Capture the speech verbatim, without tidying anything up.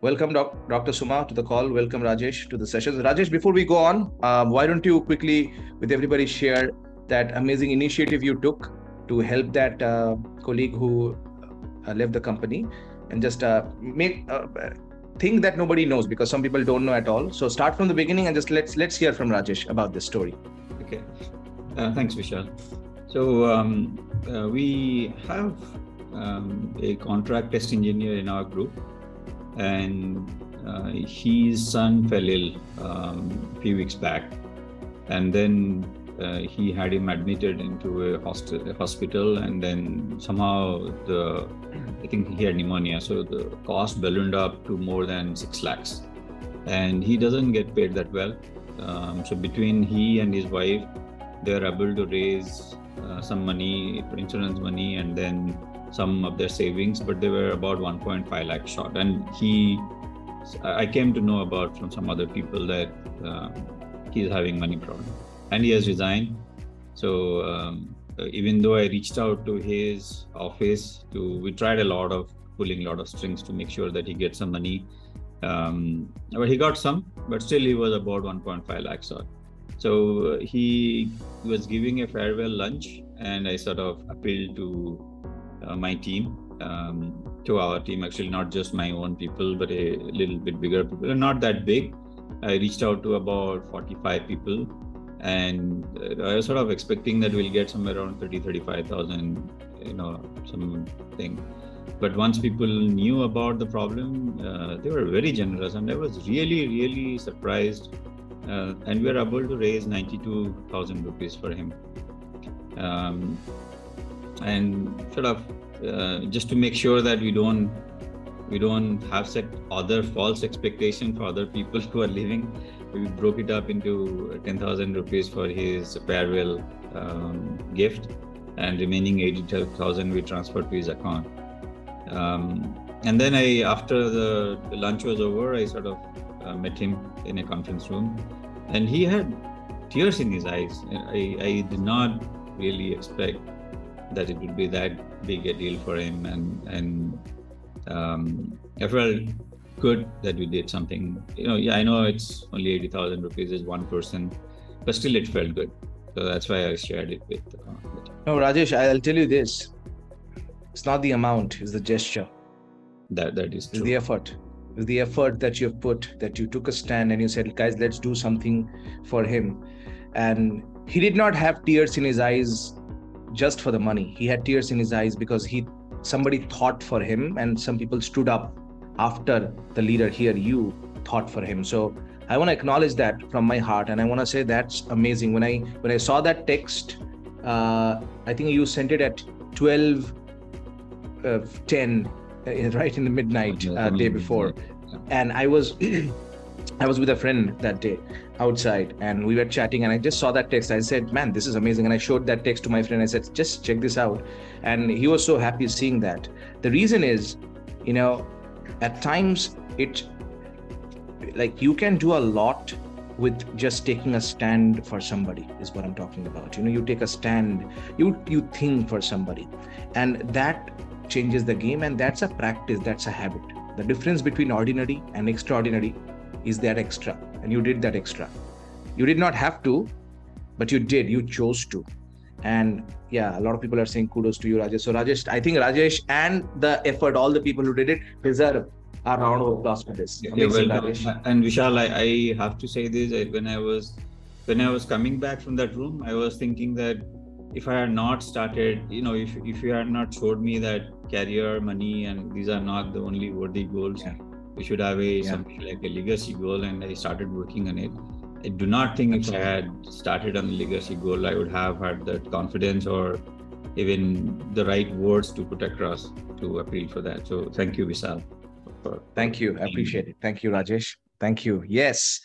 Welcome, doc, Doctor Suma, to the call. Welcome, Rajesh, to the sessions. Rajesh, before we go on, uh, why don't you quickly, with everybody, share that amazing initiative you took to help that uh, colleague who uh, left the company, and just uh, make uh, thing that nobody knows, because some people don't know at all. So start from the beginning and just let's let's hear from Rajesh about this story. Okay, uh, thanks, Vishal. So um, uh, we have um, a contract test engineer in our group, and uh, his son fell ill um, a few weeks back, and then uh, he had him admitted into a, host- a hospital, and then somehow the I think he had pneumonia, so the cost ballooned up to more than six lakhs, and he doesn't get paid that well. Um, so between he and his wife, they're able to raise uh, some money, insurance money, and then some of their savings, but they were about one point five lakh short. And he, I came to know about from some other people that uh, he's having money problem, and he has resigned. So. Um, Uh, even though I reached out to his office, to we tried a lot of pulling a lot of strings to make sure that he gets some money, um, but he got some, but still he was about one point five lakhs odd. So uh, he was giving a farewell lunch, and I sort of appealed to uh, my team, um, to our team, actually not just my own people, but a little bit bigger people, not that big. I reached out to about forty-five people. And I was sort of expecting that we'll get somewhere around thirty, thirty-five thousand, you know, something. But once people knew about the problem, uh, they were very generous, and I was really, really surprised. Uh, and we were able to raise ninety-two thousand rupees for him. Um, and sort of uh, just to make sure that we don't we don't have set other false expectation for other people who are leaving, we broke it up into ten thousand rupees for his farewell um, gift, and remaining eighty-two thousand we transferred to his account. Um, and then I, after the, the lunch was over, I sort of uh, met him in a conference room, and he had tears in his eyes. I, I did not really expect that it would be that big a deal for him, and and um, I felt good that we did something. You know, yeah, I know it's only eighty thousand rupees is one person, but still it felt good. So that's why I shared it with. Uh, with no, Rajesh, I'll tell you this: it's not the amount; it's the gesture. That that is true. It's the effort. It's the effort that you've put, that you took a stand and you said, "Guys, let's do something for him." And he did not have tears in his eyes just for the money. He had tears in his eyes because he. Somebody thought for him, and some people stood up after the leader here, you thought for him. So I want to acknowledge that from my heart, and I want to say that's amazing. When I when I saw that text, uh, I think you sent it at twelve ten, uh, right in the midnight, uh, day before, and I was I was with a friend that day outside, and we were chatting, and I just saw that text. I said, man, this is amazing. And I showed that text to my friend. I said, just check this out. And he was so happy seeing that. The reason is, you know, at times it, like, you can do a lot with just taking a stand for somebody, is what I'm talking about. You know, you take a stand, you, you think for somebody, and that changes the game. And that's a practice. That's a habit. The difference between ordinary and extraordinary is that extra, and you did that extra. You did not have to, but you did, you chose to. And yeah, a lot of people are saying kudos to you, Rajesh. So Rajesh, I think Rajesh and the effort, all the people who did it, deserve a round of applause for this. Amazing, yeah, well, Rajesh. And Vishal, I, I have to say this, I, when I was when I was coming back from that room, I was thinking that if I had not started, you know, if, if you had not showed me that career, money, and these are not the only worthy goals, yeah. We should have a yeah. something like a legacy goal, and I started working on it. I do not think Absolutely. If I had started on the legacy goal, I would have had that confidence or even the right words to put across to appeal for that. So thank you, Vishal. For- thank you. I appreciate it. Thank you, Rajesh. Thank you. Yes.